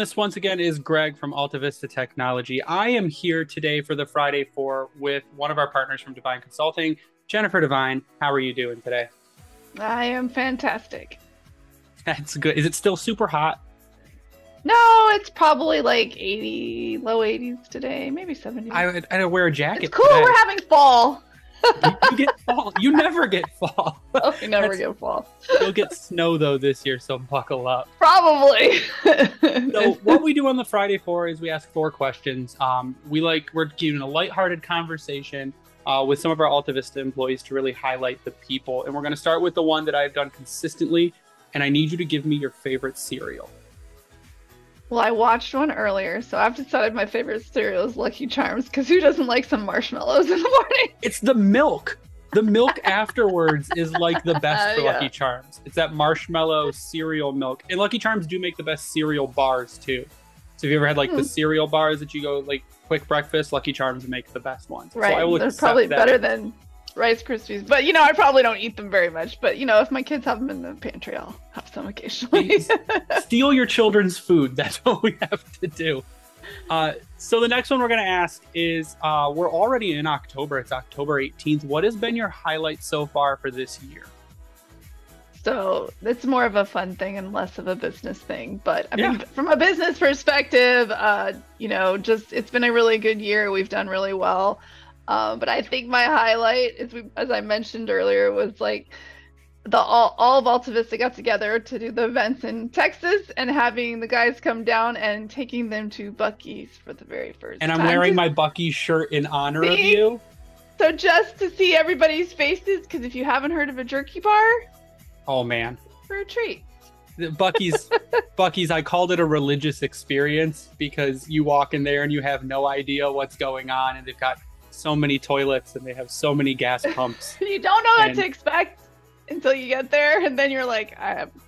this once again is Greg from Alta Vista Technology. I am here today for the Friday 4 with one of our partners from Devine Consulting, Jennifer Devine. How are you doing today? I am fantastic. That's good. Is it still super hot? No, it's probably like 80, low 80s today, maybe 70. I would wear a jacket. It's cool. Today. We're having fall. You get fall. You never get fall. Oh, you never get fall. You'll get snow though this year, so buckle up. Probably. So what we do on the Friday 4 is we ask 4 questions. We're giving a lighthearted conversation with some of our Alta Vista employees to really highlight the people. And we're going to start with the one that I've done consistently, and I need you to give me your favorite cereal. Well, I watched one earlier, so I've decided my favorite cereal is Lucky Charms, because who doesn't like some marshmallows in the morning? It's the milk. The milk afterwards is like the best for Lucky Charms. It's that marshmallow cereal milk. And Lucky Charms do make the best cereal bars, too. So if you ever had like the cereal bars that you go like quick breakfast, Lucky Charms make the best ones. Right. So I will accept that. They're probably better than Rice Krispies. But, you know, I probably don't eat them very much. But, you know, if my kids have them in the pantry, I'll have some occasionally. Steal your children's food. That's what we have to do. So the next one we're going to ask is, we're already in October. It's October 18th. What has been your highlight so far for this year? So it's more of a fun thing and less of a business thing. But I mean, from a business perspective, you know, just it's been a really good year. We've done really well. But I think my highlight is, as I mentioned earlier, was like all of Alta Vista got together to do the events in Texas and having the guys come down and taking them to Buc-ee's for the very first time. And I'm wearing my Buc-ee's shirt in honor of you. So just to see everybody's faces, because if you haven't heard of a jerky bar, oh man, for a treat. Buc-ee's, I called it a religious experience because you walk in there and you have no idea what's going on, and they've got so many toilets and they have so many gas pumps. You don't know what to expect until you get there, and then you're like,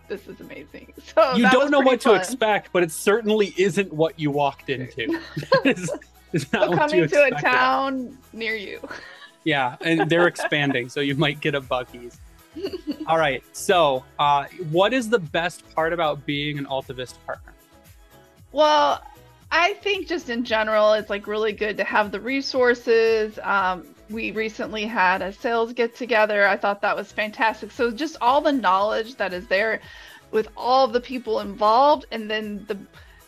this is amazing. So you don't know what to expect, but it certainly isn't what you walked into. It's not what you expected. So coming to a town near you. Yeah, and they're expanding, so you might get a Buc-ee's. All right, so what is the best part about being an Alta Vista partner? Well, I think just in general, it's like really good to have the resources. We recently had a sales get together. I thought that was fantastic. So just all the knowledge that is there with all of the people involved, and then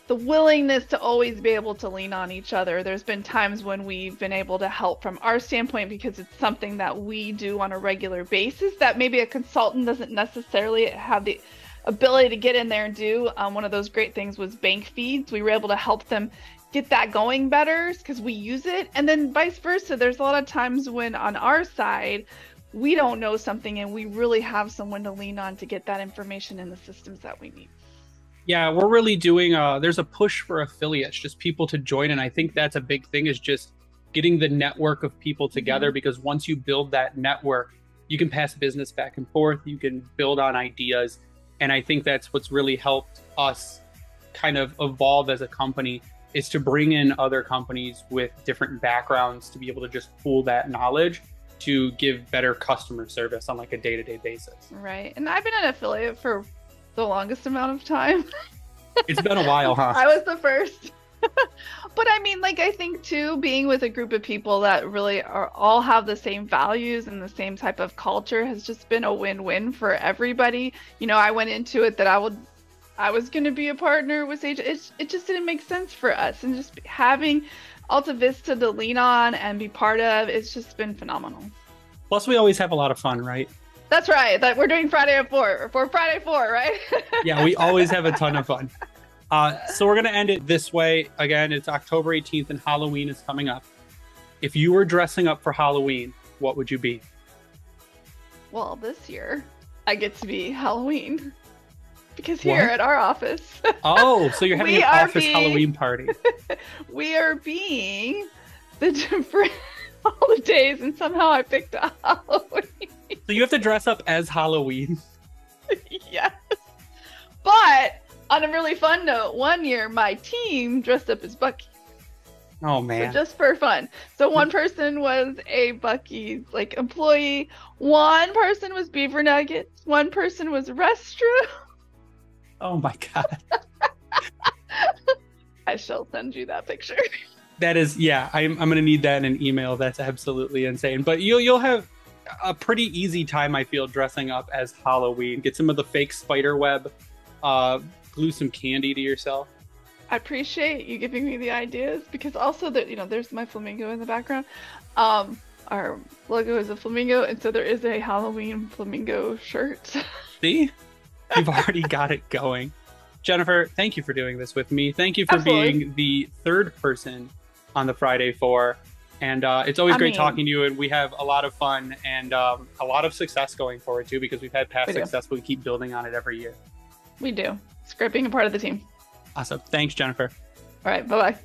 the willingness to always be able to lean on each other. There's been times when we've been able to help from our standpoint because it's something that we do on a regular basis that maybe a consultant doesn't necessarily have the ability to get in there and do. One of those great things was bank feeds. We were able to help them get that going better because we use it. And then vice versa, there's a lot of times when on our side, we don't know something and we really have someone to lean on to get that information in the systems that we need. Yeah, we're really doing, there's a push for affiliates, just people to join. And I think that's a big thing, is just getting the network of people together, because once you build that network, you can pass business back and forth, you can build on ideas. And I think that's what's really helped us kind of evolve as a company, is to bring in other companies with different backgrounds to be able to just pool that knowledge to give better customer service on like a day-to-day basis. Right. And I've been an affiliate for the longest amount of time. It's been a while, huh? I was the first. But I mean, like, I think too, being with a group of people that really all have the same values and the same type of culture has just been a win-win for everybody. You know, I went into it that I was going to be a partner with Sage. It just didn't make sense for us, and just having Alta Vista to lean on and be part of, it's just been phenomenal. Plus, we always have a lot of fun, right? That's right. That we're doing Friday at 4 for Friday 4, right? Yeah, we always have a ton of fun. So we're going to end it this way. Again, it's October 18th and Halloween is coming up. If you were dressing up for Halloween, what would you be? Well, this year I get to be Halloween, because here at our office. Oh, so you're having an office Halloween party. We are being the different holidays, and somehow I picked a Halloween. So you have to dress up as Halloween. Yes. But on a really fun note, one year my team dressed up as Buc-ee's. Oh man! So just for fun. So one person was a Buc-ee's like employee. One person was Beaver Nuggets. One person was Restro. Oh my god! I shall send you that picture. That is, yeah, I'm gonna need that in an email. That's absolutely insane. But you'll have a pretty easy time, I feel, dressing up as Halloween. Get some of the fake spider web, glue some candy to yourself. I appreciate you giving me the ideas, because also that, you know, there's my flamingo in the background. Our logo is a flamingo, and so there is a Halloween flamingo shirt. See? You've already got it going. Jennifer, thank you for doing this with me. Thank you for being the third person on the Friday Four. And it's always great talking to you, and we have a lot of fun and a lot of success going forward too, because we've had past success, but we keep building on it every year. We do. It's great being a part of the team. Awesome. Thanks, Jennifer. All right. Bye-bye.